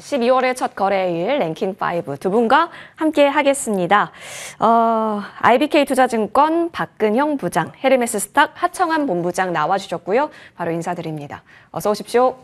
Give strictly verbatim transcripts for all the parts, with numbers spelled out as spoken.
십이월의 첫 거래일 랭킹 오 두 분과 함께 하겠습니다. 어, 아이비케이 투자증권 박근형 부장, 헤르메스 스탁 하창완 본부장 나와주셨고요. 바로 인사드립니다. 어서 오십시오.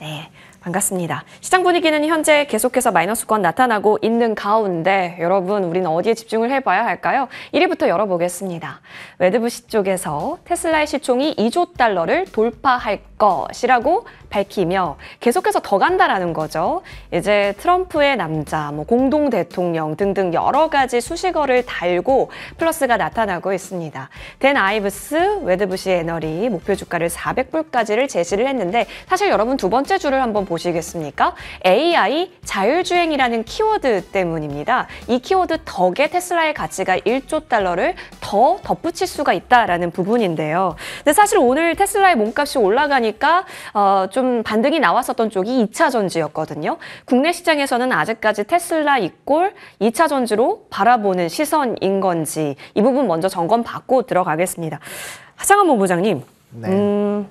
네, 반갑습니다. 시장 분위기는 현재 계속해서 마이너스권 나타나고 있는 가운데 여러분, 우리는 어디에 집중을 해봐야 할까요? 일 위부터 열어보겠습니다. 웨드부시 쪽에서 테슬라의 시총이 이조 달러를 돌파할 것이라고 밝히며 계속해서 더 간다라는 거죠. 이제 트럼프의 남자, 뭐 공동 대통령 등등 여러 가지 수식어를 달고 플러스가 나타나고 있습니다. 댄 아이브스 웨드부시 애널이 목표 주가를 사백 불까지를 제시를 했는데, 사실 여러분 두 번째 줄을 한번 보시겠습니까? 에이아이 자율주행이라는 키워드 때문입니다. 이 키워드 덕에 테슬라의 가치가 일조 달러를 더 덧붙일 수가 있다라는 부분인데요. 근데 사실 오늘 테슬라의 몸값이 올라가니까 어, 좀 반등이 나왔었던 쪽이 이차 전지였거든요. 국내 시장에서는 아직까지 테슬라 이꼴 이차 전지로 바라보는 시선인 건지 이 부분 먼저 점검받고 들어가겠습니다. 하창완 본부장님, 네. 음,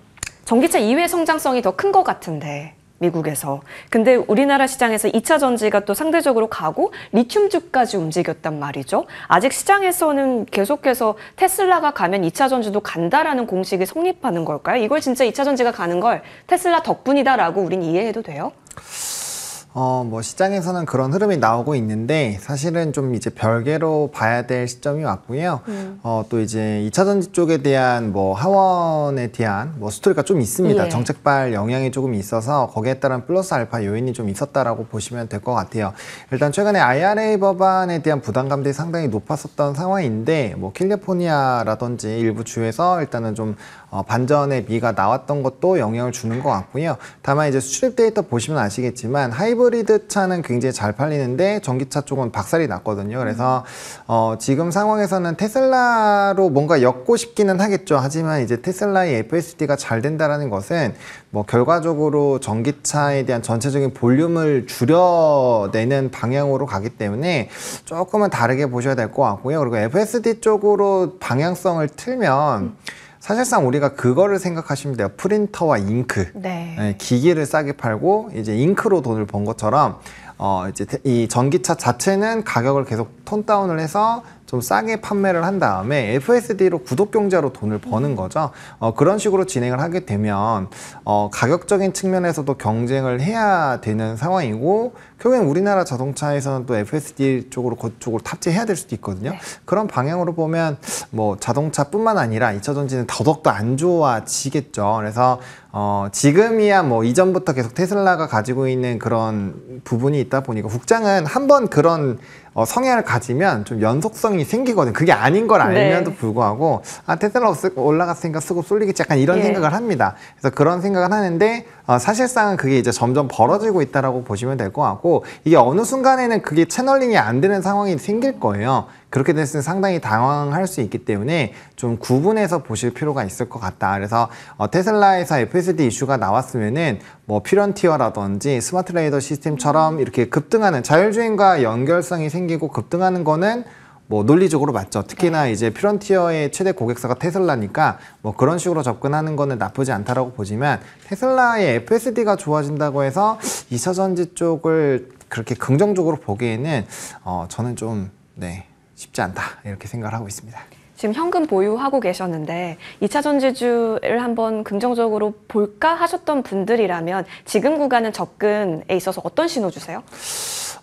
전기차 이외 성장성이 더 큰 것 같은데, 미국에서. 근데 우리나라 시장에서 이차 전지가 또 상대적으로 가고 리튬주까지 움직였단 말이죠. 아직 시장에서는 계속해서 테슬라가 가면 이차 전지도 간다라는 공식이 성립하는 걸까요? 이걸 진짜 이차 전지가 가는 걸 테슬라 덕분이다라고 우린 이해해도 돼요? 어, 뭐 시장에서는 그런 흐름이 나오고 있는데 사실은 좀 이제 별개로 봐야 될 시점이 왔고요. 음. 어, 또 이제 이차 전지 쪽에 대한 뭐 하원에 대한 뭐 스토리가 좀 있습니다. 예. 정책발 영향이 조금 있어서 거기에 따른 플러스 알파 요인이 좀 있었다라고 보시면 될 것 같아요. 일단 최근에 아이알에이 법안에 대한 부담감들이 상당히 높았었던 상황인데, 뭐 캘리포니아라든지 일부 주에서 일단은 좀 어, 반전의 미가 나왔던 것도 영향을 주는 것 같고요. 다만 이제 수출입 데이터 보시면 아시겠지만 하이브리드 차는 굉장히 잘 팔리는데 전기차 쪽은 박살이 났거든요. 그래서 어, 지금 상황에서는 테슬라로 뭔가 엮고 싶기는 하겠죠. 하지만 이제 테슬라의 에프에스디가 잘 된다라는 것은 뭐 결과적으로 전기차에 대한 전체적인 볼륨을 줄여내는 방향으로 가기 때문에 조금은 다르게 보셔야 될 것 같고요. 그리고 에프에스디 쪽으로 방향성을 틀면 음. 사실상 우리가 그거를 생각하시면 돼요. 프린터와 잉크, 네. 네, 기기를 싸게 팔고 이제 잉크로 돈을 번 것처럼 어 이제 이 전기차 자체는 가격을 계속 톤 다운을 해서 좀 싸게 판매를 한 다음에 에프에스디로 구독경제로 돈을 버는 거죠. 어, 그런 식으로 진행을 하게 되면 어, 가격적인 측면에서도 경쟁을 해야 되는 상황이고, 결국엔 우리나라 자동차에서는 또 에프에스디 쪽으로 그쪽으로 탑재해야 될 수도 있거든요. 네. 그런 방향으로 보면 뭐 자동차뿐만 아니라 이차 전지는 더더욱더 안 좋아지겠죠. 그래서 어, 지금이야 뭐 이전부터 계속 테슬라가 가지고 있는 그런 부분이 있다 보니까 국장은 한번 그런 어, 성향을 가지면 좀 연속성이 생기거든. 그게 아닌 걸 알면도 네. 불구하고 아 테슬라 올라갔으니까 쓰고 쏠리겠지 약간 이런 예. 생각을 합니다. 그래서 그런 생각을 하는데 어, 사실상은 그게 이제 점점 벌어지고 있다라고 보시면 될 것 같고, 이게 어느 순간에는 그게 채널링이 안 되는 상황이 생길 거예요. 그렇게 됐을 때 상당히 당황할 수 있기 때문에 좀 구분해서 보실 필요가 있을 것 같다. 그래서 어, 테슬라에서 에프에스디 이슈가 나왔으면은 뭐 퓨런티어라든지 스마트 레이더 시스템처럼 이렇게 급등하는 자율주행과 연결성이 생기고 급등하는 거는 뭐 논리적으로 맞죠. 특히나 이제 퓨런티어의 최대 고객사가 테슬라니까 뭐 그런 식으로 접근하는 거는 나쁘지 않다라고 보지만, 테슬라의 에프에스디가 좋아진다고 해서 이차 전지 쪽을 그렇게 긍정적으로 보기에는 어 저는 좀 네 쉽지 않다 이렇게 생각을 하고 있습니다. 지금 현금 보유하고 계셨는데 이차 전지주를 한번 긍정적으로 볼까 하셨던 분들이라면 지금 구간은 접근에 있어서 어떤 신호 주세요?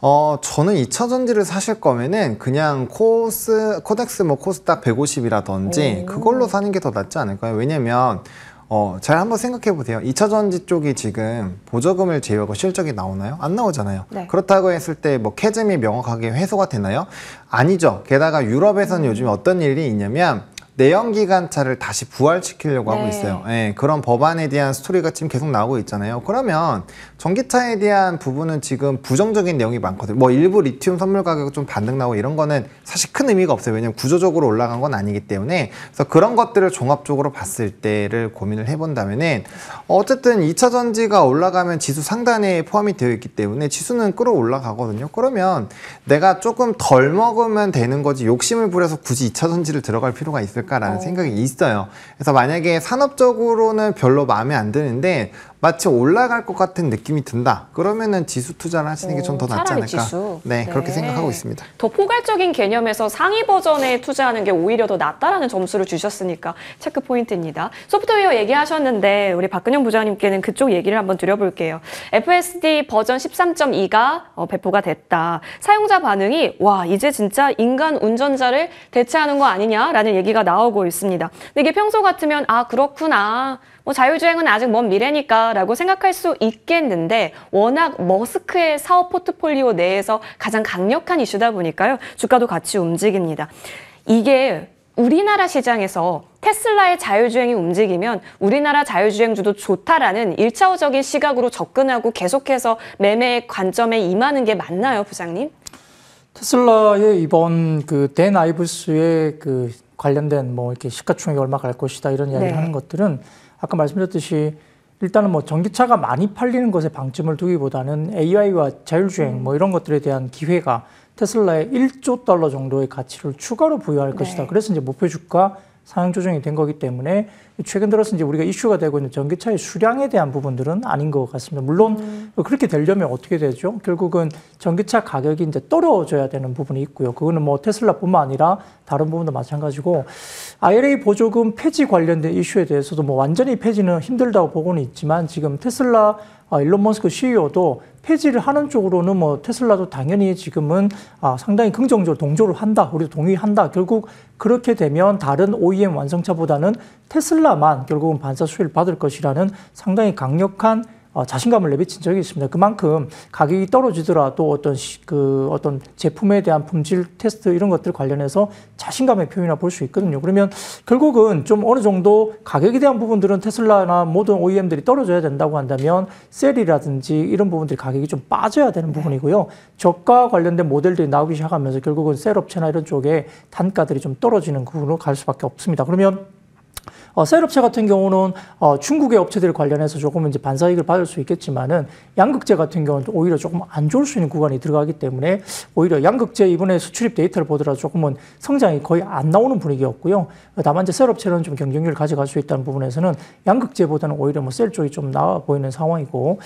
어, 저는 이차 전지를 사실 거면은 그냥 코스, 코덱스 뭐 코스닥 백오십이라든지 그걸로 사는 게 더 낫지 않을까요? 왜냐면, 어, 잘 한번 생각해 보세요. 이차 전지 쪽이 지금 보조금을 제외하고 실적이 나오나요? 안 나오잖아요. 네. 그렇다고 했을 때 뭐 캐즘이 명확하게 회수가 되나요? 아니죠. 게다가 유럽에서는 음. 요즘 어떤 일이 있냐면, 내연기관차를 다시 부활시키려고 네. 하고 있어요. 예, 그런 법안에 대한 스토리가 지금 계속 나오고 있잖아요. 그러면 전기차에 대한 부분은 지금 부정적인 내용이 많거든요. 뭐 일부 리튬 선물 가격 좀 반등 나오고 이런 거는 사실 큰 의미가 없어요. 왜냐면 구조적으로 올라간 건 아니기 때문에. 그래서 그런 것들을 종합적으로 봤을 때를 고민을 해본다면은 어쨌든 이차 전지가 올라가면 지수 상단에 포함이 되어 있기 때문에 지수는 끌어올라가거든요. 그러면 내가 조금 덜 먹으면 되는 거지 욕심을 부려서 굳이 이차 전지를 들어갈 필요가 있을까? 라는 어. 생각이 있어요. 그래서 만약에 산업적으로는 별로 마음에 안 드는데 마치 올라갈 것 같은 느낌이 든다. 그러면은 지수 투자를 하시는 게 좀 더 낫지 않을까. 지수. 네, 네, 그렇게 생각하고 있습니다. 더 포괄적인 개념에서 상위 버전에 투자하는 게 오히려 더 낫다라는 점수를 주셨으니까 체크 포인트입니다. 소프트웨어 얘기하셨는데 우리 박근형 부장님께는 그쪽 얘기를 한번 드려볼게요. 에프에스디 버전 십삼 점 이가 어, 배포가 됐다. 사용자 반응이 와 이제 진짜 인간 운전자를 대체하는 거 아니냐라는 얘기가 나오고 있습니다. 근데 이게 평소 같으면 아 그렇구나. 뭐 자율주행은 아직 먼 미래니까 라고 생각할 수 있겠는데 워낙 머스크의 사업 포트폴리오 내에서 가장 강력한 이슈다 보니까요. 주가도 같이 움직입니다. 이게 우리나라 시장에서 테슬라의 자율주행이 움직이면 우리나라 자율주행주도 좋다라는 일차원적인 시각으로 접근하고 계속해서 매매의 관점에 임하는 게 맞나요, 부장님? 테슬라의 이번 그 댄 아이브스의 그 관련된 뭐 이렇게 시가총액이 얼마 갈 것이다 이런 이야기를 네. 하는 것들은 아까 말씀드렸듯이 일단은 뭐 전기차가 많이 팔리는 것에 방점을 두기보다는 에이아이와 자율주행 뭐 이런 것들에 대한 기회가 테슬라에 일조 달러 정도의 가치를 추가로 부여할 것이다. 네. 그래서 이제 목표 주가 상향 조정이 된 거기 때문에 최근 들어서 이제 우리가 이슈가 되고 있는 전기차의 수량에 대한 부분들은 아닌 것 같습니다. 물론 음. 그렇게 되려면 어떻게 되죠? 결국은 전기차 가격이 이제 떨어져야 되는 부분이 있고요. 그거는 뭐 테슬라뿐만 아니라 다른 부분도 마찬가지고 아이알에이 보조금 폐지 관련된 이슈에 대해서도 뭐 완전히 폐지는 힘들다고 보고는 있지만 지금 테슬라 아, 일론 머스크 씨이오도 폐지를 하는 쪽으로는 뭐 테슬라도 당연히 지금은 아, 상당히 긍정적으로 동조를 한다. 우리도 동의한다. 결국 그렇게 되면 다른 오이엠 완성차보다는 테슬라만 결국은 반사 수혜를 받을 것이라는 상당히 강력한 어, 자신감을 내비친 적이 있습니다. 그만큼 가격이 떨어지더라도 어떤 시, 그 어떤 제품에 대한 품질 테스트 이런 것들 관련해서 자신감의 표현이라 볼 수 있거든요. 그러면 결국은 좀 어느 정도 가격에 대한 부분들은 테슬라나 모든 오이엠들이 떨어져야 된다고 한다면 셀이라든지 이런 부분들이 가격이 좀 빠져야 되는 부분이고요. 저가 관련된 모델들이 나오기 시작하면서 결국은 셀 업체나 이런 쪽에 단가들이 좀 떨어지는 부분으로 갈 수밖에 없습니다. 그러면 어, 셀업체 같은 경우는 어, 중국의 업체들 관련해서 조금 이제 반사익을 받을 수 있겠지만은 양극재 같은 경우는 오히려 조금 안 좋을 수 있는 구간이 들어가기 때문에 오히려 양극재 이번에 수출입 데이터를 보더라도 조금은 성장이 거의 안 나오는 분위기였고요. 다만 이제 셀업체는 좀 경쟁률을 가져갈 수 있다는 부분에서는 양극재보다는 오히려 뭐 셀 쪽이 좀 나아 보이는 상황이고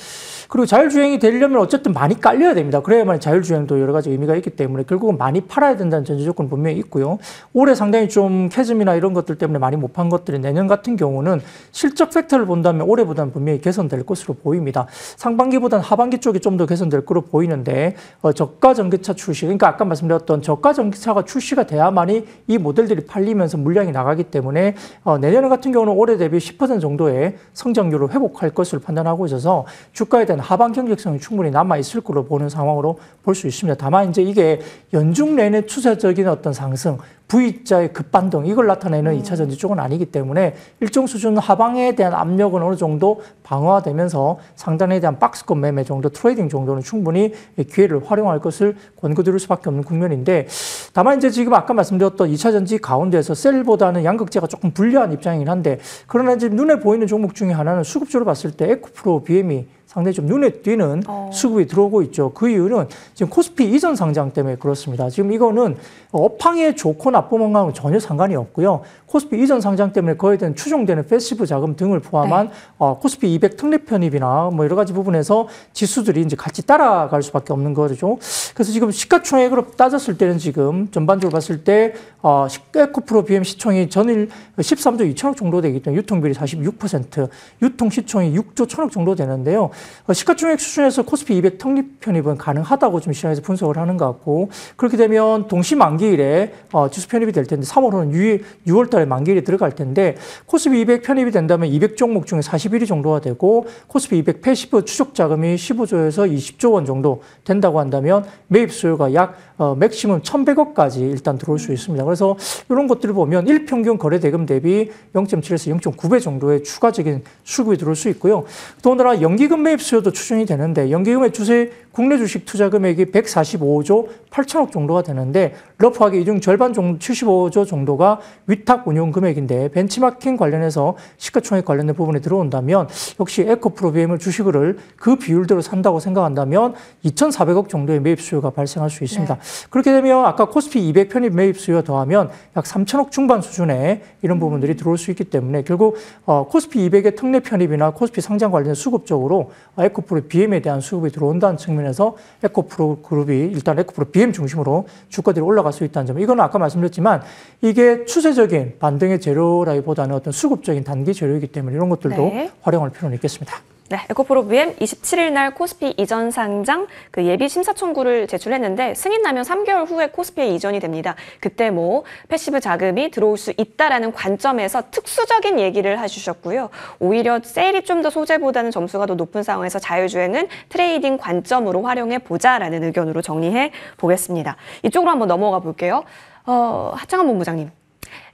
그리고 자율주행이 되려면 어쨌든 많이 깔려야 됩니다. 그래야만 자율주행도 여러 가지 의미가 있기 때문에 결국은 많이 팔아야 된다는 전제 조건 분명히 있고요. 올해 상당히 좀 캐즘이나 이런 것들 때문에 많이 못 판 것들이 내년 같은 경우는 실적 팩터를 본다면 올해보다는 분명히 개선될 것으로 보입니다. 상반기보다는 하반기 쪽이 좀 더 개선될 것으로 보이는데 어, 저가 전기차 출시, 그러니까 아까 말씀드렸던 저가 전기차가 출시가 돼야만이 이 모델들이 팔리면서 물량이 나가기 때문에 어, 내년 같은 경우는 올해 대비 십 퍼센트 정도의 성장률을 회복할 것으로 판단하고 있어서 주가에 대한 하반 경직성이 충분히 남아있을 것으로 보는 상황으로 볼 수 있습니다. 다만 이제 이게 연중 내내 추세적인 어떤 상승, V자의 급반등 이걸 나타내는 음. 이차 전지 쪽은 아니기 때문에 일정 수준 하방에 대한 압력은 어느 정도 방어되면서 상단에 대한 박스권 매매 정도 트레이딩 정도는 충분히 기회를 활용할 것을 권고드릴 수밖에 없는 국면인데 다만 이제 지금 아까 말씀드렸던 이차 전지 가운데서 셀보다는 양극재가 조금 불리한 입장이긴 한데 그러나 지금 눈에 보이는 종목 중에 하나는 수급적으로 봤을 때 에코프로비엠이 상당히 좀 눈에 띄는 어. 수급이 들어오고 있죠. 그 이유는 지금 코스피 이전 상장 때문에 그렇습니다. 지금 이거는 업황에 좋고 나쁨과는 전혀 상관이 없고요. 코스피 이전 상장 때문에 거에 대한 추정되는 패시브 자금 등을 포함한 네. 어, 코스피 이백 특례 편입이나 뭐 여러 가지 부분에서 지수들이 이제 같이 따라갈 수밖에 없는 거죠. 그래서 지금 시가총액으로 따졌을 때는 지금 전반적으로 봤을 때 어, 에코프로비엠 시총이 전일 십삼조 이천억 정도 되기 때문에 유통비율이 사십육 퍼센트, 유통 시총이 육조 천억 정도 되는데요. 시가총액 수준에서 코스피 이백 특례 편입은 가능하다고 지금 시장에서 분석을 하는 것 같고 그렇게 되면 동시 만기일에 어, 지수 편입이 될 텐데 삼월호는 유월달에 만기일에 들어갈 텐데 코스피 이백 편입이 된다면 이백 종목 중에 사십일위 정도가 되고 코스피 이백 패시브 추적 자금이 십오조에서 이십조 원 정도 된다고 한다면 매입 수요가 약 어, 맥시멈 천백억까지 일단 들어올 수 있습니다. 그래서 이런 것들을 보면 일평균 거래 대금 대비 영점칠에서 영점구배 정도의 추가적인 수급이 들어올 수 있고요. 더군다나 연기금 매입 연계금액 수요도 추정이 되는데 연계금액 추세 국내 주식 투자 금액이 백사십오조 팔천억 정도가 되는데 러프하게 이 중 절반 정도 칠십오조 정도가 위탁 운용 금액인데 벤치마킹 관련해서 시가총액 관련된 부분에 들어온다면 역시 에코프로비엠을 주식을 그 비율대로 산다고 생각한다면 이천사백억 정도의 매입 수요가 발생할 수 있습니다. 네. 그렇게 되면 아까 코스피 이백 편입 매입 수요 더하면 약 삼천억 중반 수준에 이런 부분들이 들어올 수 있기 때문에 결국 어, 코스피 이백의 특례 편입이나 코스피 상장 관련된 수급 쪽으로 에코프로비엠에 대한 수급이 들어온다는 측면에서 에코프로 그룹이 일단 에코프로비엠 중심으로 주가들이 올라갈 수 있다는 점. 이건 아까 말씀드렸지만 이게 추세적인 반등의 재료라기보다는 어떤 수급적인 단기 재료이기 때문에 이런 것들도 네. 활용할 필요는 있겠습니다. 네, 에코프로비엠 이십칠일 날 코스피 이전 상장 그 예비 심사 청구를 제출했는데 승인나면 삼 개월 후에 코스피에 이전이 됩니다. 그때 뭐 패시브 자금이 들어올 수 있다라는 관점에서 특수적인 얘기를 해주셨고요. 오히려 세일이 좀 더 소재보다는 점수가 더 높은 상황에서 자율주행은 트레이딩 관점으로 활용해 보자라는 의견으로 정리해 보겠습니다. 이쪽으로 한번 넘어가 볼게요. 어, 하창완 본부장님.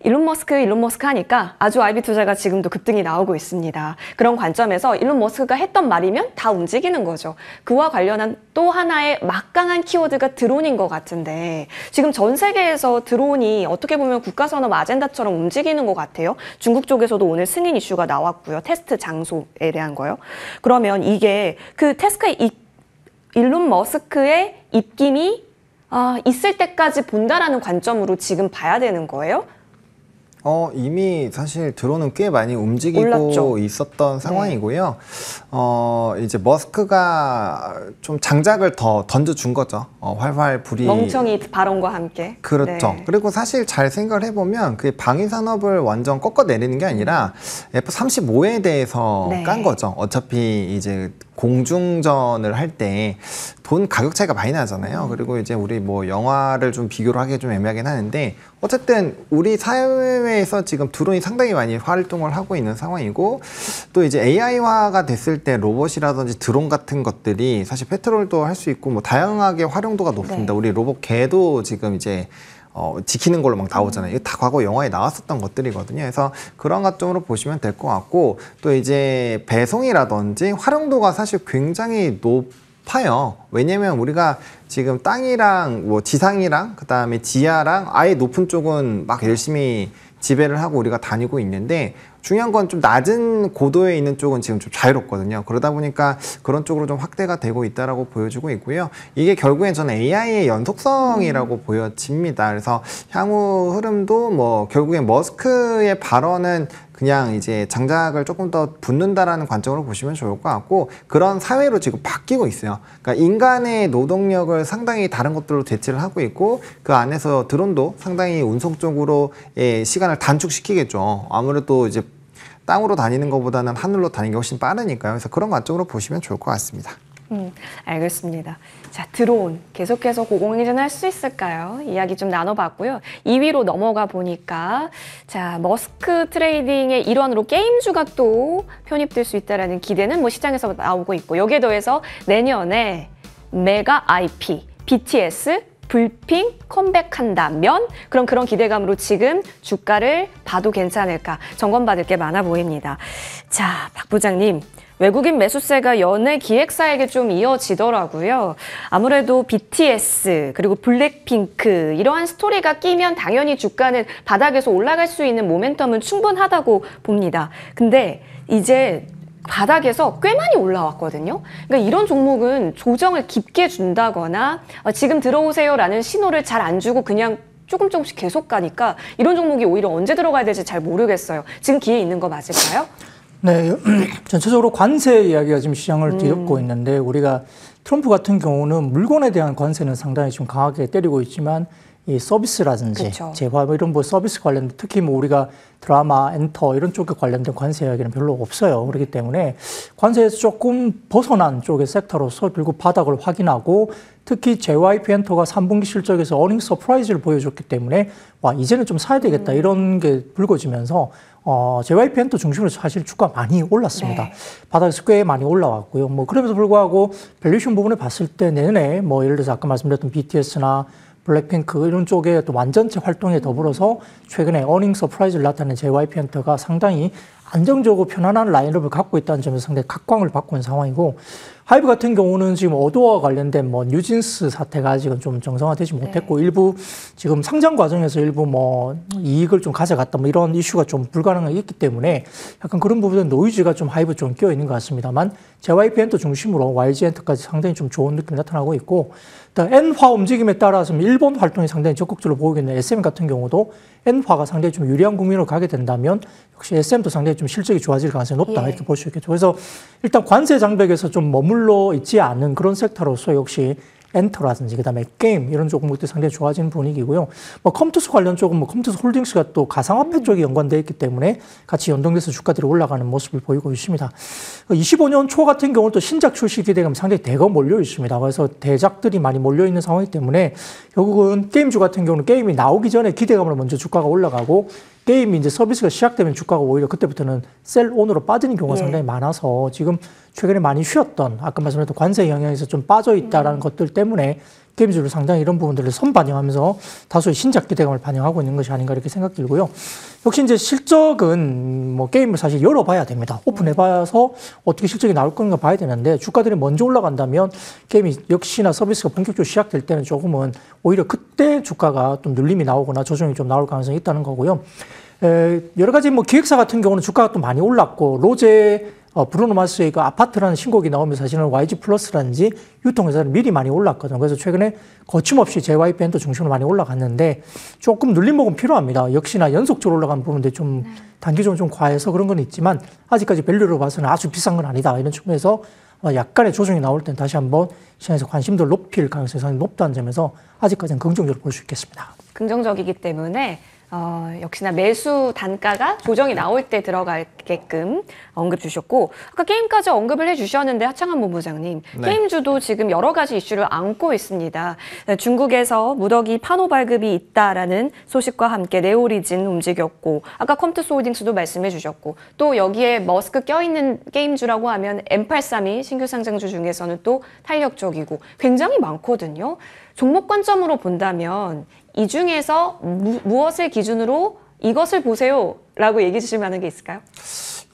일론 머스크, 일론 머스크 하니까 아주 아이비 투자가 지금도 급등이 나오고 있습니다. 그런 관점에서 일론 머스크가 했던 말이면 다 움직이는 거죠. 그와 관련한 또 하나의 막강한 키워드가 드론인 것 같은데 지금 전 세계에서 드론이 어떻게 보면 국가산업 아젠다처럼 움직이는 것 같아요. 중국 쪽에서도 오늘 승인 이슈가 나왔고요. 테스트 장소에 대한 거요. 그러면 이게 그 테스크의 입, 일론 머스크의 입김이 아, 있을 때까지 본다라는 관점으로 지금 봐야 되는 거예요? 어, 이미 사실 드론은 꽤 많이 움직이고 올랐죠. 있었던 상황이고요. 네. 어, 이제 머스크가 좀 장작을 더 던져준 거죠. 어, 활활 불이. 멍청이 발언과 함께. 그렇죠. 네. 그리고 사실 잘 생각을 해보면 그게 방위산업을 완전 꺾어내리는 게 아니라 에프 삼십오에 대해서 네. 깐 거죠. 어차피 이제 공중전을 할 때 돈 가격 차이가 많이 나잖아요. 음. 그리고 이제 우리 뭐 영화를 좀 비교를 하기 좀 애매하긴 하는데 어쨌든 우리 사회에서 지금 드론이 상당히 많이 활동을 하고 있는 상황이고 또 이제 에이아이화가 됐을 때 로봇이라든지 드론 같은 것들이 사실 패트롤도 할 수 있고 뭐 다양하게 활용도가 높습니다. 네. 우리 로봇 개도 지금 이제 어, 지키는 걸로 막 나오잖아요. 이거 다 과거 영화에 나왔었던 것들이거든요. 그래서 그런 관점으로 보시면 될 것 같고 또 이제 배송이라든지 활용도가 사실 굉장히 높아요. 왜냐면 우리가 지금 땅이랑 뭐 지상이랑 그다음에 지하랑 아예 높은 쪽은 막 열심히 지배를 하고 우리가 다니고 있는데 중요한 건 좀 낮은 고도에 있는 쪽은 지금 좀 자유롭거든요. 그러다 보니까 그런 쪽으로 좀 확대가 되고 있다라고 보여지고 있고요. 이게 결국엔 저는 에이아이의 연속성이라고 음. 보여집니다. 그래서 향후 흐름도 뭐 결국엔 머스크의 발언은 그냥 이제 장작을 조금 더 붓는다라는 관점으로 보시면 좋을 것 같고 그런 사회로 지금 바뀌고 있어요. 그러니까 인간의 노동력을 상당히 다른 것들로 대체를 하고 있고 그 안에서 드론도 상당히 운송 쪽으로의 시간을 단축시키겠죠. 아무래도 이제 땅으로 다니는 것보다는 하늘로 다니는 게 훨씬 빠르니까요. 그래서 그런 관점으로 보시면 좋을 것 같습니다. 음, 알겠습니다. 자, 드론 계속해서 고공행진할 수 있을까요? 이야기 좀 나눠봤고요. 이 위로 넘어가 보니까 자, 머스크 트레이딩의 일환으로 게임주가 또 편입될 수 있다는 기대는 뭐 시장에서 나오고 있고 여기에 더해서 내년에 메가 아이피, 비티에스, 블핑 컴백한다면 그럼 그런 기대감으로 지금 주가를 봐도 괜찮을까? 점검받을 게 많아 보입니다. 자, 박 부장님. 외국인 매수세가 연내 기획사에게 좀 이어지더라고요. 아무래도 비티에스 그리고 블랙핑크 이러한 스토리가 끼면 당연히 주가는 바닥에서 올라갈 수 있는 모멘텀은 충분하다고 봅니다. 근데 이제 바닥에서 꽤 많이 올라왔거든요. 그러니까 이런 종목은 조정을 깊게 준다거나 지금 들어오세요라는 신호를 잘 안 주고 그냥 조금 조금씩 계속 가니까 이런 종목이 오히려 언제 들어가야 될지 잘 모르겠어요. 지금 기회 있는 거 맞을까요? 네, 전체적으로 관세 이야기가 지금 시장을 뒤덮고 음. 있는데 우리가 트럼프 같은 경우는 물건에 대한 관세는 상당히 좀 강하게 때리고 있지만 이 서비스라든지 그쵸. 재화 이런 뭐 서비스 관련된 특히 뭐 우리가 드라마, 엔터 이런 쪽에 관련된 관세 이야기는 별로 없어요. 그렇기 때문에 관세에서 조금 벗어난 쪽의 섹터로서 결국 바닥을 확인하고 특히 제이와이피 엔터가 삼 분기 실적에서 어닝 서프라이즈를 보여줬기 때문에 와 이제는 좀 사야 되겠다 음. 이런 게 불거지면서 어, 제이와이피 엔터 중심으로 사실 주가 많이 올랐습니다. 네. 바닥에서 꽤 많이 올라왔고요. 뭐 그럼에도 불구하고 밸류션 부분을 봤을 때 내년에 뭐 예를 들어서 아까 말씀드렸던 비티에스나 블랙핑크 이런 쪽에 또 완전체 활동에 더불어서 최근에 어닝 서프라이즈를 나타낸 제이와이피 엔터가 상당히 안정적으로 편안한 라인업을 갖고 있다는 점에서 상당히 각광을 받고 있는 상황이고, 하이브 같은 경우는 지금 어도어와 관련된 뭐 뉴진스 사태가 아직은 좀 정상화되지 못했고, 네. 일부 지금 상장 과정에서 일부 뭐 이익을 좀 가져갔다 뭐 이런 이슈가 좀 불가능하게 있기 때문에 약간 그런 부분에 노이즈가 좀 하이브 좀 끼어 있는 것 같습니다만, 제이와이피 엔터 중심으로 와이지 엔터까지 상당히 좀 좋은 느낌이 나타나고 있고, 엔화 움직임에 따라서 일본 활동이 상당히 적극적으로 보이고 있는 에스엠 같은 경우도 엔화가 상당히 좀 유리한 국면으로 가게 된다면 역시 에스엠도 상당히 좀 실적이 좋아질 가능성이 높다, 예. 이렇게 볼 수 있겠죠. 그래서 일단 관세 장벽에서 좀 머물러 있지 않은 그런 섹터로서 역시 엔터라든지 그다음에 게임 이런 종목들이 상당히 좋아지는 분위기고요. 뭐 컴투스 관련 쪽은 뭐 컴투스 홀딩스가 또 가상화폐 쪽에 연관돼 있기 때문에 같이 연동돼서 주가들이 올라가는 모습을 보이고 있습니다. 이십오 년 초 같은 경우는 또 신작 출시 기대감이 상당히 대거 몰려 있습니다. 그래서 대작들이 많이 몰려 있는 상황이기 때문에 결국은 게임주 같은 경우는 게임이 나오기 전에 기대감으로 먼저 주가가 올라가고, 게임이 이제 서비스가 시작되면 주가가 오히려 그때부터는 셀온으로 빠지는 경우가 네. 상당히 많아서 지금 최근에 많이 쉬었던, 아까 말씀드렸던 관세 영향에서 좀 빠져있다라는 음. 것들 때문에 게임주로 상당히 이런 부분들을 선반영하면서 다소의 신작 기대감을 반영하고 있는 것이 아닌가 이렇게 생각 들고요. 역시 이제 실적은 뭐 게임을 사실 열어봐야 됩니다. 오픈해봐서 어떻게 실적이 나올 건가 봐야 되는데, 주가들이 먼저 올라간다면 게임이 역시나 서비스가 본격적으로 시작될 때는 조금은 오히려 그때 주가가 좀 눌림이 나오거나 조정이 좀 나올 가능성이 있다는 거고요. 에, 여러 가지 뭐 기획사 같은 경우는 주가가 또 많이 올랐고, 로제 어, 브루노 마스의 그 아파트라는 신곡이 나오면서 사실은 와이지 플러스라든지 유통회사는 미리 많이 올랐거든요. 그래서 최근에 거침없이 제이와이피 엔터 중심으로 많이 올라갔는데 조금 눌림목은 필요합니다. 역시나 연속적으로 올라간 부분들이 좀 네. 단기적으로 좀 과해서 그런 건 있지만 아직까지 밸류로 봐서는 아주 비싼 건 아니다. 이런 측면에서 약간의 조정이 나올 때는 다시 한번 시장에서 관심도를 높일 가능성이 상당히 높다는 점에서 아직까지는 긍정적으로 볼 수 있겠습니다. 긍정적이기 때문에 어, 역시나 매수 단가가 조정이 나올 때 들어가게끔 언급 주셨고, 아까 게임까지 언급을 해주셨는데 하창완 본부장님, 네. 게임주도 지금 여러 가지 이슈를 안고 있습니다. 중국에서 무더기 판호 발급이 있다라는 소식과 함께 네오리진 움직였고, 아까 컴투스 홀딩스도 말씀해 주셨고, 또 여기에 머스크 껴있는 게임주라고 하면 엠 팔십삼이 신규 상장주 중에서는 또 탄력적이고 굉장히 많거든요. 종목 관점으로 본다면 이 중에서 무, 무엇을 기준으로 이것을 보세요라고 얘기해 주실 만한 게 있을까요?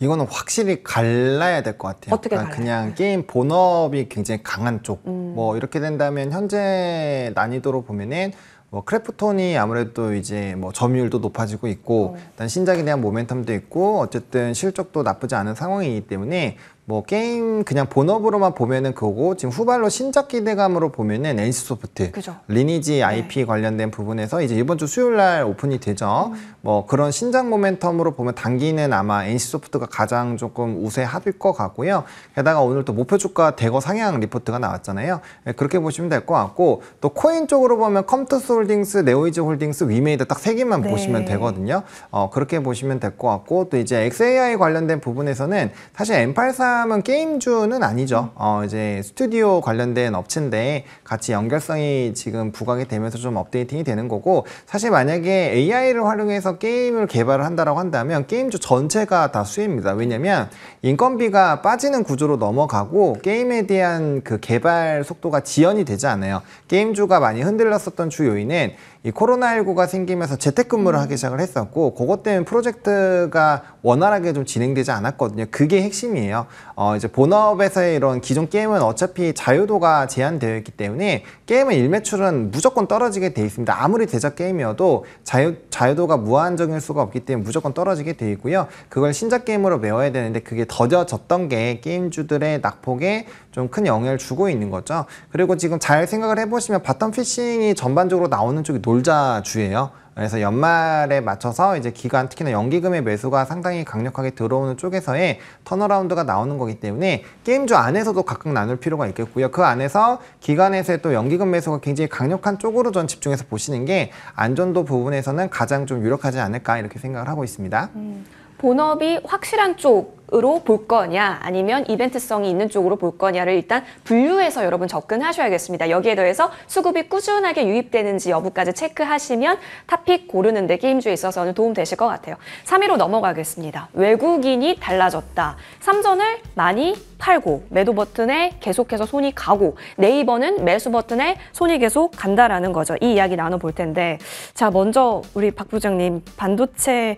이거는 확실히 갈라야 될 것 같아요. 어떻게 갈라요? 그냥 게임 본업이 굉장히 강한 쪽. 음. 뭐 이렇게 된다면 현재 난이도로 보면은 뭐 크래프톤이 아무래도 이제 뭐 점유율도 높아지고 있고, 일단 신작에 대한 모멘텀도 있고, 어쨌든 실적도 나쁘지 않은 상황이기 때문에 뭐 게임 그냥 본업으로만 보면은 그거고, 지금 후발로 신작 기대감으로 보면은 엔씨소프트, 그죠. 리니지 아이피 네. 관련된 부분에서 이제 이번 주 수요일 날 오픈이 되죠. 음. 뭐 그런 신작 모멘텀으로 보면 단기는 아마 엔씨소프트가 가장 조금 우세할 것 같고요. 게다가 오늘 또 목표 주가 대거 상향 리포트가 나왔잖아요. 그렇게 보시면 될 것 같고, 또 코인 쪽으로 보면 컴투스 홀딩스, 네오이즈 홀딩스, 위메이드 딱 세 개만 네. 보시면 되거든요. 어 그렇게 보시면 될 것 같고, 또 이제 엑스에이아이 관련된 부분에서는 사실 엠팔십삼 은 게임주는 아니죠. 어, 이제 스튜디오 관련된 업체인데 같이 연결성이 지금 부각이 되면서 좀 업데이팅이 되는 거고, 사실 만약에 에이아이를 활용해서 게임을 개발을 한다라고 한다면 게임주 전체가 다 수혜입니다. 왜냐면 인건비가 빠지는 구조로 넘어가고 게임에 대한 그 개발 속도가 지연이 되지 않아요. 게임주가 많이 흔들렸었던 주 요인은 이 코로나십구가 생기면서 재택근무를 하기 시작을 했었고, 그것 때문에 프로젝트가 원활하게 좀 진행되지 않았거든요. 그게 핵심이에요. 어, 이제 본업에서의 이런 기존 게임은 어차피 자유도가 제한되어 있기 때문에 게임의 일매출은 무조건 떨어지게 돼 있습니다. 아무리 대작 게임이어도 자유, 자유도가 무한정일 수가 없기 때문에 무조건 떨어지게 돼 있고요. 그걸 신작 게임으로 메워야 되는데 그게 더뎌졌던 게 게임주들의 낙폭에 좀 큰 영향을 주고 있는 거죠. 그리고 지금 잘 생각을 해보시면 바텀 피싱이 전반적으로 나오는 쪽이 놀자주예요. 그래서 연말에 맞춰서 이제 기간, 특히나 연기금의 매수가 상당히 강력하게 들어오는 쪽에서의 턴어라운드가 나오는 거기 때문에 게임주 안에서도 각각 나눌 필요가 있겠고요. 그 안에서 기관에서의 또 연기금 매수가 굉장히 강력한 쪽으로 전 집중해서 보시는 게 안전도 부분에서는 가장 좀 유력하지 않을까 이렇게 생각을 하고 있습니다. 음, 본업이 확실한 쪽으로 볼 거냐, 아니면 이벤트성이 있는 쪽으로 볼 거냐를 일단 분류해서 여러분 접근하셔야겠습니다. 여기에 더해서 수급이 꾸준하게 유입되는지 여부까지 체크하시면 탑픽 고르는 데 게임주에 있어서는 도움되실 것 같아요. 삼 위로 넘어가겠습니다. 외국인이 달라졌다. 삼전을 많이 팔고, 매도 버튼에 계속해서 손이 가고, 네이버는 매수 버튼에 손이 계속 간다라는 거죠. 이 이야기 나눠볼 텐데, 자 먼저 우리 박 부장님, 반도체는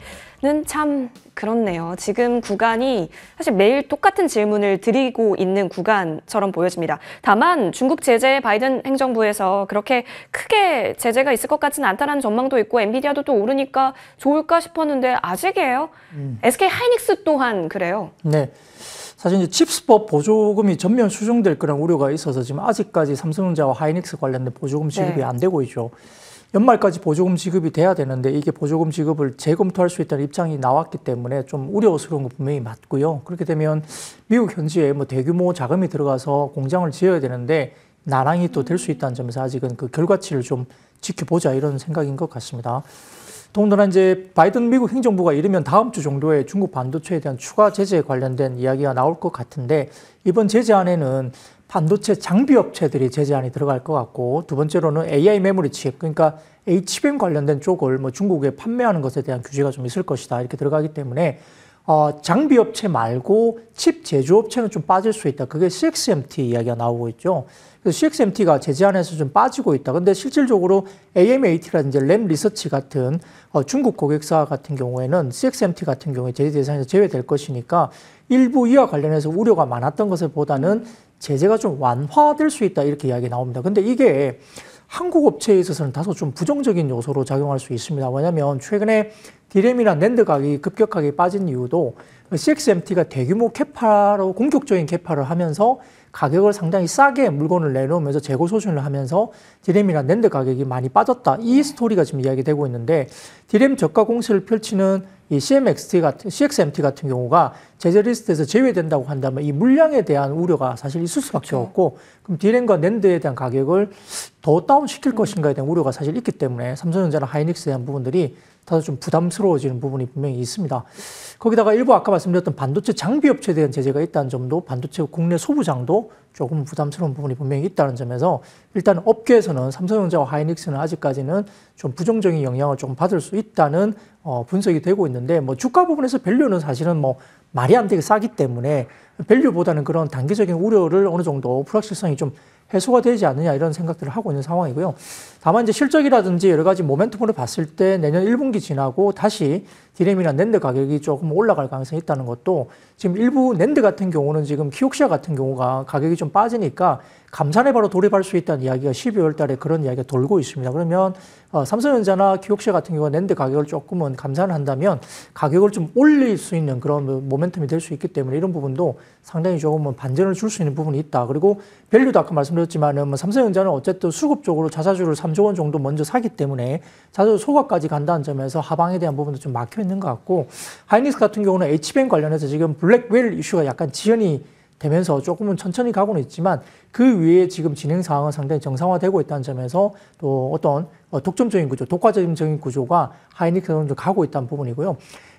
참 그렇네요. 지금 구간이 사실 매일 똑같은 질문을 드리고 있는 구간처럼 보여집니다. 다만 중국 제재, 바이든 행정부에서 그렇게 크게 제재가 있을 것 같지는 않다라는 전망도 있고, 엔비디아도 또 오르니까 좋을까 싶었는데 아직이에요. 음. 에스케이하이닉스 또한 그래요. 네. 사실 이제 칩스법 보조금이 전면 수정될 그런 우려가 있어서 지금 아직까지 삼성전자와 하이닉스 관련된 보조금 지급이 네. 안 되고 있죠. 연말까지 보조금 지급이 돼야 되는데 이게 보조금 지급을 재검토할 수 있다는 입장이 나왔기 때문에 좀 우려스러운 거 분명히 맞고요. 그렇게 되면 미국 현지에 뭐 대규모 자금이 들어가서 공장을 지어야 되는데 나랑이 또 될 수 있다는 점에서 아직은 그 결과치를 좀 지켜보자 이런 생각인 것 같습니다. 더군다나 이제 바이든 미국 행정부가 이르면 다음 주 정도에 중국 반도체에 대한 추가 제재에 관련된 이야기가 나올 것 같은데, 이번 제재안에는 반도체 장비업체들이 제재안이 들어갈 것 같고, 두 번째로는 에이아이 메모리 칩, 그러니까 에이치비엠 관련된 쪽을 뭐 중국에 판매하는 것에 대한 규제가 좀 있을 것이다 이렇게 들어가기 때문에 어, 장비업체 말고 칩 제조업체는 좀 빠질 수 있다. 그게 씨엑스엠티 이야기가 나오고 있죠. 그래서 씨엑스엠티가 제재안에서 좀 빠지고 있다. 근데 실질적으로 에이엠에이티라든지 램 리서치 같은 어, 중국 고객사 같은 경우에는 씨엑스엠티 같은 경우에 제재 대상에서 제외될 것이니까 일부 이와 관련해서 우려가 많았던 것에 보다는 제재가 좀 완화될 수 있다 이렇게 이야기 나옵니다. 근데 이게 한국 업체에 있어서는 다소 좀 부정적인 요소로 작용할 수 있습니다. 왜냐하면 최근에 디램이나 낸드 가격이 급격하게 빠진 이유도 씨엑스엠티가 대규모 캐파로 공격적인 캐파를 하면서 가격을 상당히 싸게 물건을 내놓으면서 재고 소진을 하면서 디램이나 낸드 가격이 많이 빠졌다. 이 스토리가 지금 이야기되고 있는데, 디램 저가 공세를 펼치는 이 씨엠엑스티 같은, 씨엑스엠티 같은 경우가 제재 리스트에서 제외된다고 한다면 이 물량에 대한 우려가 사실 있을 수밖에 그렇죠. 없고, 그럼 디램과 낸드에 대한 가격을 더 다운시킬 것인가에 대한 우려가 사실 있기 때문에 삼성전자나 하이닉스에 대한 부분들이 다소 좀 부담스러워지는 부분이 분명히 있습니다. 거기다가 일부 아까 말씀드렸던 반도체 장비업체에 대한 제재가 있다는 점도, 반도체 국내 소부장도 조금 부담스러운 부분이 분명히 있다는 점에서 일단 업계에서는 삼성전자와 하이닉스는 아직까지는 좀 부정적인 영향을 조금 받을 수 있다는 어, 분석이 되고 있는데, 뭐 주가 부분에서 밸류는 사실은 뭐 말이 안 되게 싸기 때문에 밸류보다는 그런 단기적인 우려를 어느 정도 불확실성이 좀 해소가 되지 않느냐 이런 생각들을 하고 있는 상황이고요. 다만 이제 실적이라든지 여러 가지 모멘텀으로 봤을 때 내년 일 분기 지나고 다시 디램이나 낸드 가격이 조금 올라갈 가능성이 있다는 것도, 지금 일부 낸드 같은 경우는 지금 키옥시아 같은 경우가 가격이 좀 빠지니까 감산에 바로 돌입할 수 있다는 이야기가 십이월 달에 그런 이야기가 돌고 있습니다. 그러면 어, 삼성전자나 키옥시아 같은 경우가 낸드 가격을 조금은 감산을 한다면 가격을 좀 올릴 수 있는 그런 모멘텀이 될 수 있기 때문에 이런 부분도 상당히 조금은 반전을 줄 수 있는 부분이 있다. 그리고 밸류도 아까 말씀드렸지만은 뭐 삼성전자는 어쨌든 수급적으로 자사주를 삼조 원 정도 먼저 사기 때문에 자사주 소각까지 간다는 점에서 하방에 대한 부분도 좀 막혀 있는 것 같고, 하이닉스 같은 경우는 에이치비엠 관련해서 지금 블랙웰 이슈가 약간 지연이 되면서 조금은 천천히 가고는 있지만 그 위에 지금 진행 상황은 상당히 정상화되고 있다는 점에서 또 어떤 독점적인 구조, 독과점적인 구조가 하이닉스로 가고 있다는 부분이고요.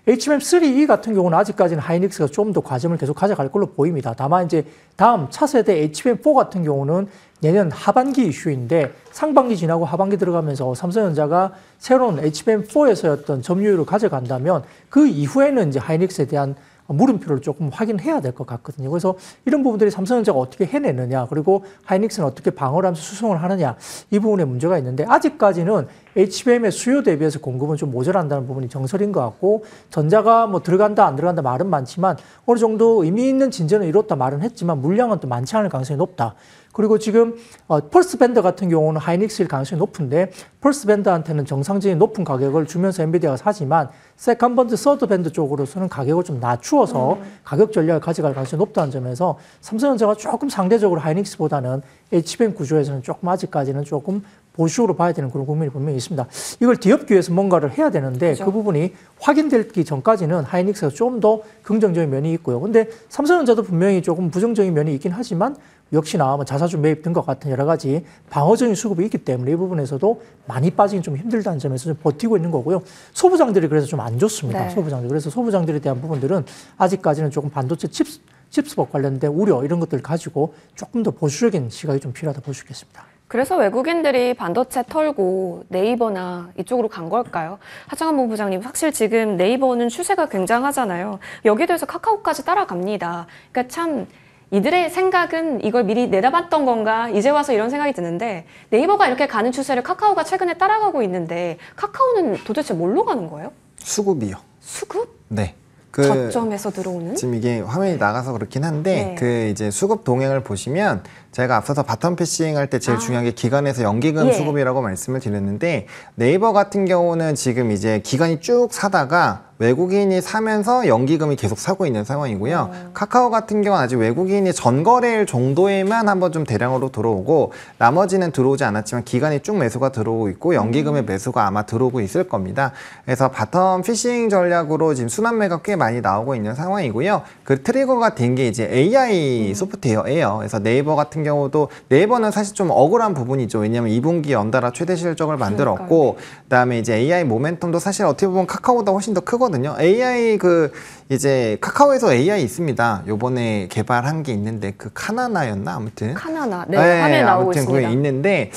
에이치비엠 쓰리 이 같은 경우는 아직까지는 하이닉스가 좀 더 과점을 계속 가져갈 걸로 보입니다. 다만 이제 다음 차세대 에이치비엠 포 같은 경우는 내년 하반기 이슈인데, 상반기 지나고 하반기 들어가면서 삼성전자가 새로운 에이치비엠 포에서였던 점유율을 가져간다면 그 이후에는 이제 하이닉스에 대한 물음표를 조금 확인해야 될 것 같거든요. 그래서 이런 부분들이 삼성전자가 어떻게 해내느냐, 그리고 하이닉스는 어떻게 방어를 하면서 수송을 하느냐, 이 부분에 문제가 있는데, 아직까지는 에이치비엠의 수요 대비해서 공급은 좀 모자란다는 부분이 정설인 것 같고, 전자가 뭐 들어간다 안 들어간다 말은 많지만 어느 정도 의미 있는 진전을 이뤘다 말은 했지만 물량은 또 많지 않을 가능성이 높다. 그리고 지금 어, 펄스밴드 같은 경우는 하이닉스일 가능성이 높은데, 펄스밴드한테는 정상적인 높은 가격을 주면서 엔비디아가 사지만 세컨밴드, 서드밴드 쪽으로서는 가격을 좀 낮추어서 음. 가격 전략을 가져갈 가능성이 높다는 점에서 삼성전자가 조금 상대적으로 하이닉스보다는 에이치비엠 구조에서는 조금 아직까지는 조금 보수로 봐야 되는 그런 국면이 분명히 있습니다. 이걸 뒤엎기 위해서 뭔가를 해야 되는데 그렇죠. 그 부분이 확인되기 전까지는 하이닉스가 좀 더 긍정적인 면이 있고요. 근데 삼성전자도 분명히 조금 부정적인 면이 있긴 하지만 역시나 자사주 매입 등과 같은 여러 가지 방어적인 수급이 있기 때문에 이 부분에서도 많이 빠지긴 좀 힘들다는 점에서 좀 버티고 있는 거고요. 소부장들이 그래서 좀 안 좋습니다. 네. 소부장들. 그래서 소부장들에 대한 부분들은 아직까지는 조금 반도체 칩스, 칩스법 관련된 우려 이런 것들 가지고 조금 더 보수적인 시각이 좀 필요하다 볼 수 있겠습니다. 그래서 외국인들이 반도체 털고 네이버나 이쪽으로 간 걸까요? 하창완 본부장님, 확실히 지금 네이버는 추세가 굉장하잖아요. 여기에 대해서 카카오까지 따라갑니다. 그러니까 참 이들의 생각은 이걸 미리 내다봤던 건가 이제 와서 이런 생각이 드는데, 네이버가 이렇게 가는 추세를 카카오가 최근에 따라가고 있는데 카카오는 도대체 뭘로 가는 거예요? 수급이요. 수급? 네. 그 저점에서 들어오는? 지금 이게 화면이 나가서 그렇긴 한데 네. 그 이제 수급 동향을 보시면 제가 앞서서 바텀 패싱 할 때 제일 아. 중요한 게 기간에서 연기금 예. 수급이라고 말씀을 드렸는데, 네이버 같은 경우는 지금 이제 기간이 쭉 사다가 외국인이 사면서 연기금이 계속 사고 있는 상황이고요. 음. 카카오 같은 경우는 아직 외국인이 전거래일 정도에만 한번 좀 대량으로 들어오고 나머지는 들어오지 않았지만 기간이 쭉 매수가 들어오고 있고 연기금의 매수가 아마 들어오고 있을 겁니다. 그래서 바텀 피싱 전략으로 지금 순환매가 꽤 많이 나오고 있는 상황이고요. 그 트리거가 된 게 이제 에이아이 음. 소프트웨어예요. 그래서 네이버 같은 경우도 네이버는 사실 좀 억울한 부분이죠. 왜냐하면 이 분기 연달아 최대 실적을 만들었고 그러니까요. 그다음에 이제 에이아이 모멘텀도 사실 어떻게 보면 카카오보다 훨씬 더 크고 에이아이 그 이제 카카오에서 에이아이 있습니다. 요번에 개발한 게 있는데 그 카나나였나 아무튼 카나나 네, 네 화면에 나오고 있습니다. 아무튼 그게 있는데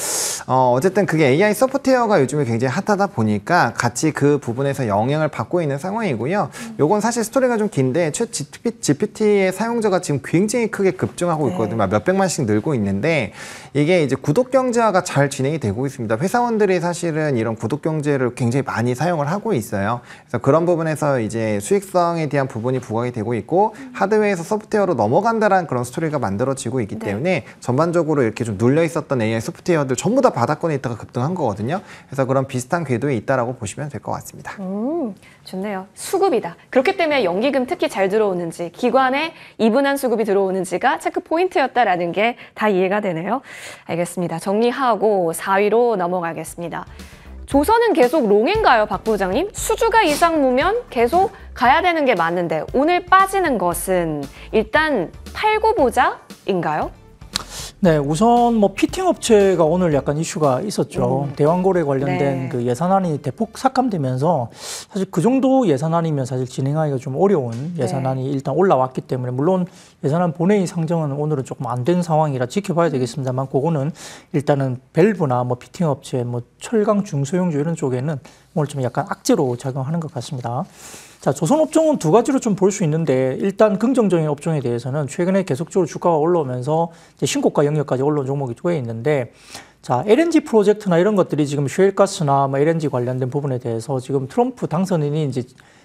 어 어쨌든 그게 에이아이 소프트웨어가 요즘에 굉장히 핫하다 보니까 같이 그 부분에서 영향을 받고 있는 상황이고요. 음. 요건 사실 스토리가 좀 긴데 챗 지피티의 사용자가 지금 굉장히 크게 급증하고 있거든요. 네. 몇 백만씩 늘고 있는데 이게 이제 구독 경제화가 잘 진행이 되고 있습니다. 회사원들이 사실은 이런 구독 경제를 굉장히 많이 사용을 하고 있어요. 그래서 그런 부분 에서 이제 수익성에 대한 부분이 부각이 되고 있고 음. 하드웨어에서 소프트웨어로 넘어간다라는 그런 스토리가 만들어지고 있기 네. 때문에 전반적으로 이렇게 좀 눌려 있었던 에이아이 소프트웨어들 전부 다 바닥권에 있다가 급등한 거거든요. 그래서 그런 비슷한 궤도에 있다라고 보시면 될 것 같습니다. 음, 좋네요. 수급이다. 그렇기 때문에 연기금 특히 잘 들어오는지 기관에 이분한 수급이 들어오는지가 체크 포인트였다라는 게 다 이해가 되네요. 알겠습니다. 정리하고 사 위로 넘어가겠습니다. 조선은 계속 롱인가요, 박 부장님? 수주가 이상무면 계속 가야 되는 게 맞는데 오늘 빠지는 것은 일단 팔고 보자인가요? 네, 우선 뭐 피팅 업체가 오늘 약간 이슈가 있었죠. 음. 대왕고래 관련된 네. 그 예산안이 대폭 삭감되면서 사실 그 정도 예산안이면 사실 진행하기가 좀 어려운 예산안이 네. 일단 올라왔기 때문에 물론 예산안 본회의 상정은 오늘은 조금 안 된 상황이라 지켜봐야 되겠습니다만 그거는 일단은 밸브나 뭐 피팅 업체, 뭐 철강 중소형주 이런 쪽에는 오늘 좀 약간 악재로 작용하는 것 같습니다. 자, 조선업종은 두 가지로 좀 볼 수 있는데 일단 긍정적인 업종에 대해서는 최근에 계속적으로 주가가 올라오면서 이제 신고가 영역까지 올라온 종목이 꽤 있는데 자, 엘엔지 프로젝트나 이런 것들이 지금 셰일가스나 뭐 엘엔지 관련된 부분에 대해서 지금 트럼프 당선인이 이제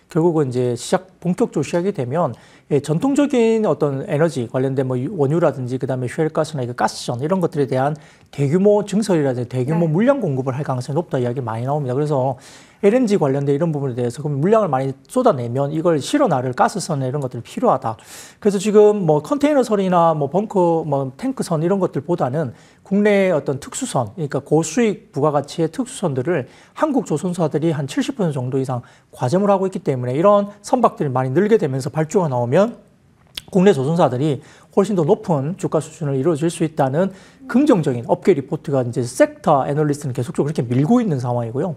결국은 이제 시작, 본격적으로 시작이 되면 예, 전통적인 어떤 에너지 관련된 뭐 원유라든지 그다음에 셰일가스나 이거 가스전 이런 것들에 대한 대규모 증설이라든지 대규모 네. 물량 공급을 할 가능성이 높다 이야기 많이 나옵니다. 그래서 엘엔지 관련된 이런 부분에 대해서 그럼 물량을 많이 쏟아내면 이걸 실어 나를 가스선에 이런 것들이 필요하다. 그래서 지금 뭐 컨테이너선이나 뭐 벙커, 뭐 탱크선 이런 것들보다는 국내의 어떤 특수선, 그러니까 고수익 부가가치의 특수선들을 한국 조선사들이 한 칠십 퍼센트 정도 이상 과점을 하고 있기 때문에 이런 선박들이 많이 늘게 되면서 발주가 나오면 국내 조선사들이 훨씬 더 높은 주가 수준을 이루어질 수 있다는 긍정적인 업계 리포트가 이제 섹터 애널리스트는 계속적으로 그렇게 밀고 있는 상황이고요.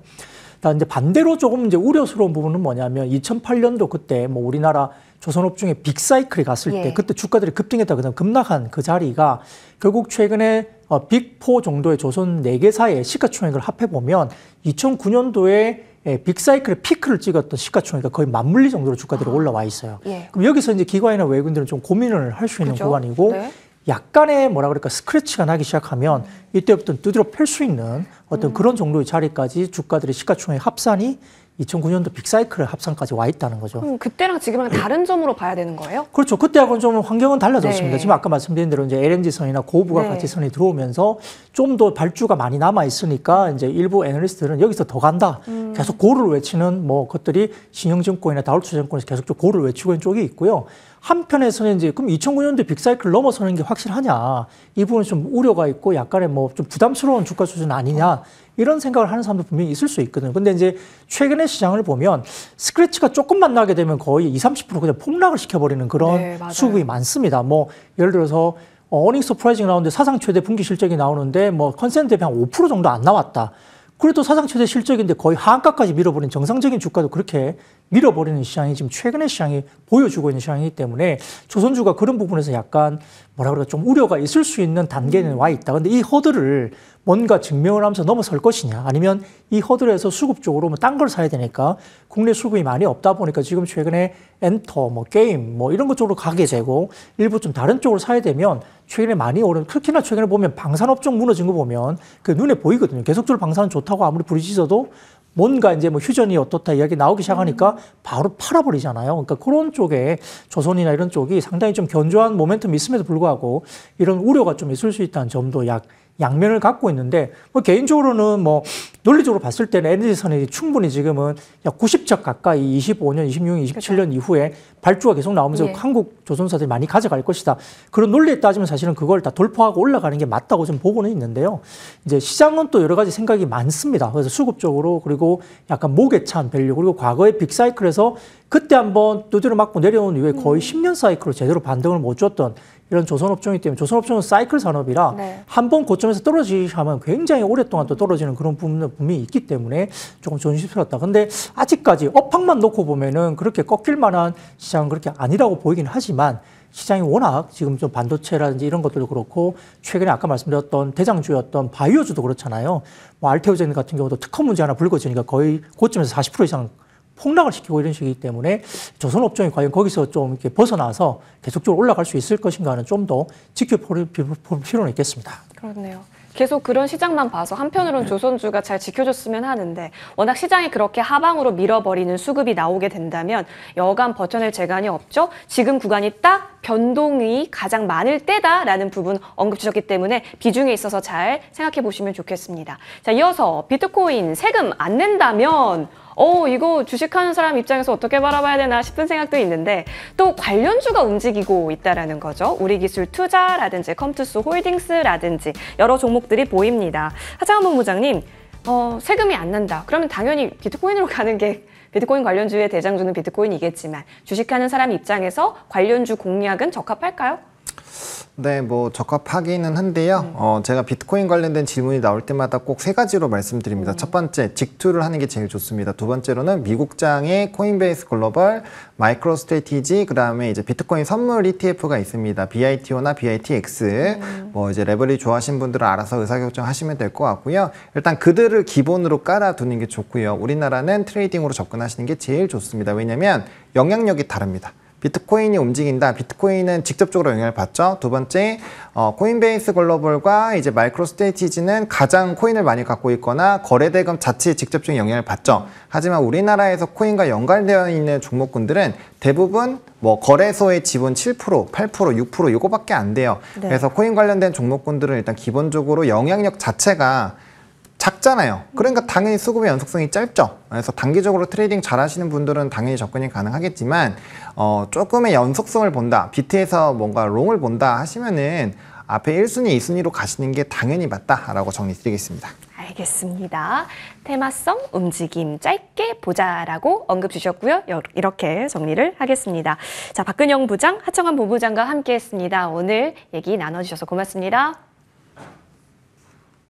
이제 반대로 조금 이제 우려스러운 부분은 뭐냐면 이천팔 년도 그때 뭐 우리나라 조선업종의 빅사이클이 갔을 예. 때 그때 주가들이 급등했다 그다음 급락한 그 자리가 결국 최근에 어 빅사 정도의 조선 네 개사의 시가총액을 합해보면 이천구 년도에 예, 빅사이클의 피크를 찍었던 시가총액이 거의 맞물리 정도로 주가들이 아. 올라와 있어요. 예. 그럼 여기서 이제 기관이나 외국인들은 좀 고민을 할 수 있는 그죠? 구간이고 네. 약간의 뭐라 그럴까 스크래치가 나기 시작하면 이때부터 두드려 펼 수 있는 어떤 음. 그런 정도의 자리까지 주가들의 시가총액 합산이 이천구 년도 빅사이클 합산까지 와 있다는 거죠. 그럼 그때랑 지금이랑 다른 점으로 봐야 되는 거예요? 그렇죠. 그때하고는 좀 환경은 달라졌습니다. 네. 지금 아까 말씀드린 대로 이제 엘엔지선이나 고부가가치선이 네. 들어오면서 좀 더 발주가 많이 남아 있으니까 이제 일부 애널리스트들은 여기서 더 간다. 음. 계속 고를 외치는 뭐 것들이 신영증권이나 다울투자증권에서 계속 좀 고를 외치고 있는 쪽이 있고요. 한편에서는 이제 그럼 이천구 년도 빅사이클 넘어서는 게 확실하냐 이 부분은 좀 우려가 있고 약간의 뭐 좀 부담스러운 주가 수준 아니냐 이런 생각을 하는 사람도 분명히 있을 수 있거든요. 근데 이제 최근의 시장을 보면 스크래치가 조금만 나게 되면 거의 이십, 삼십 퍼센트 그냥 폭락을 시켜버리는 그런 네, 수급이 많습니다. 뭐 예를 들어서 어닝 서프라이징 나오는데 사상 최대 분기 실적이 나오는데 뭐 컨센트 대비 한 오 퍼센트 정도 안 나왔다. 그래도 사상 최대 실적인데 거의 하한가까지 밀어버린 정상적인 주가도 그렇게 밀어버리는 시향이 지금 최근의 시향이 보여주고 있는 시향이기 때문에 조선주가 그런 부분에서 약간 뭐라 그럴까 좀 우려가 있을 수 있는 단계는 와 있다. 근데 이 허들을 뭔가 증명을 하면서 넘어설 것이냐 아니면 이 허들에서 수급 쪽으로 뭐 딴 걸 사야 되니까 국내 수급이 많이 없다 보니까 지금 최근에 엔터, 뭐 게임 뭐 이런 것 쪽으로 가게 되고 일부 좀 다른 쪽으로 사야 되면 최근에 많이 오른 특히나 최근에 보면 방산업 쪽 무너진 거 보면 그 눈에 보이거든요. 계속적으로 방산은 좋다고 아무리 부르짖어도 뭔가 이제 뭐 휴전이 어떻다 이야기 나오기 시작하니까 바로 팔아버리잖아요. 그러니까 그런 쪽에 조선이나 이런 쪽이 상당히 좀 견조한 모멘텀이 있음에도 불구하고 이런 우려가 좀 있을 수 있다는 점도 약 양면을 갖고 있는데 뭐 개인적으로는 뭐 논리적으로 봤을 때는 에너지선이 충분히 지금은 약 구십 척 가까이 이십오 년, 이십육 년, 이십칠 년 이후에 발주가 계속 나오면서 예. 한국 조선사들이 많이 가져갈 것이다. 그런 논리에 따지면 사실은 그걸 다 돌파하고 올라가는 게 맞다고 좀 보고는 있는데요. 이제 시장은 또 여러 가지 생각이 많습니다. 그래서 수급적으로 그리고 약간 목에 찬 밸류 그리고 과거의 빅사이클에서 그때 한번 두드려 맞고 내려온 이후에 거의 십 년 사이클로 제대로 반등을 못 줬던 이런 조선업종이기 때문에 조선업종은 사이클 산업이라 네. 한번 고점에서 떨어지면 굉장히 오랫동안 또 떨어지는 그런 부분이 있기 때문에 조금 조심스럽다. 근데 아직까지 업황만 놓고 보면은 그렇게 꺾일 만한 시장은 그렇게 아니라고 보이긴 하지만 시장이 워낙 지금 좀 반도체라든지 이런 것들도 그렇고 최근에 아까 말씀드렸던 대장주였던 바이오주도 그렇잖아요. 뭐 알테오젠 같은 경우도 특허 문제 하나 불거지니까 거의 고점에서 사십 퍼센트 이상 폭락을 시키고 이런 식이기 때문에 조선업종이 과연 거기서 좀 이렇게 벗어나서 계속적으로 올라갈 수 있을 것인가는 좀 더 지켜볼 필요는 있겠습니다. 그렇네요. 계속 그런 시장만 봐서 한편으로는 조선주가 잘 지켜줬으면 하는데 워낙 시장이 그렇게 하방으로 밀어버리는 수급이 나오게 된다면 여간 버텨낼 재간이 없죠. 지금 구간이 딱 변동이 가장 많을 때다라는 부분 언급 주셨기 때문에 비중에 있어서 잘 생각해 보시면 좋겠습니다. 자, 이어서 비트코인 세금 안 낸다면 어 이거 주식하는 사람 입장에서 어떻게 바라봐야 되나 싶은 생각도 있는데 또 관련주가 움직이고 있다라는 거죠. 우리기술 투자라든지 컴투스 홀딩스라든지 여러 종목들이 보입니다. 하창완 본부장님, 어, 세금이 안 난다. 그러면 당연히 비트코인으로 가는 게 비트코인 관련주의 대장주는 비트코인이겠지만 주식하는 사람 입장에서 관련주 공략은 적합할까요? 네, 뭐 적합하기는 한데요. 음. 어, 제가 비트코인 관련된 질문이 나올 때마다 꼭 세 가지로 말씀드립니다. 음. 첫 번째, 직투를 하는 게 제일 좋습니다. 두 번째로는 미국장의 코인베이스 글로벌, 마이크로스트레티지, 그 다음에 이제 비트코인 선물 이티에프가 있습니다. 비아이티오나 비아이티엑스, 음. 뭐 이제 레버리 좋아하신 분들은 알아서 의사결정 하시면 될 것 같고요. 일단 그들을 기본으로 깔아두는 게 좋고요. 우리나라는 트레이딩으로 접근하시는 게 제일 좋습니다. 왜냐면 영향력이 다릅니다. 비트코인이 움직인다. 비트코인은 직접적으로 영향을 받죠. 두 번째, 어, 코인베이스 글로벌과 이제 마이크로스트레티지는 가장 코인을 많이 갖고 있거나 거래대금 자체에 직접적인 영향을 받죠. 하지만 우리나라에서 코인과 연관되어 있는 종목군들은 대부분 뭐 거래소의 지분 칠 퍼센트, 팔 퍼센트, 육 퍼센트 이거밖에 안 돼요. 네. 그래서 코인 관련된 종목군들은 일단 기본적으로 영향력 자체가 작잖아요. 그러니까 당연히 수급의 연속성이 짧죠. 그래서 단기적으로 트레이딩 잘 하시는 분들은 당연히 접근이 가능하겠지만 어, 조금의 연속성을 본다, 비트에서 뭔가 롱을 본다 하시면은 앞에 일 순위, 이 순위로 가시는 게 당연히 맞다라고 정리드리겠습니다. 알겠습니다. 테마성, 움직임 짧게 보자라고 언급 주셨고요. 이렇게 정리를 하겠습니다. 자, 박근형 부장, 하창완 본부장과 함께했습니다. 오늘 얘기 나눠주셔서 고맙습니다.